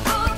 beautiful.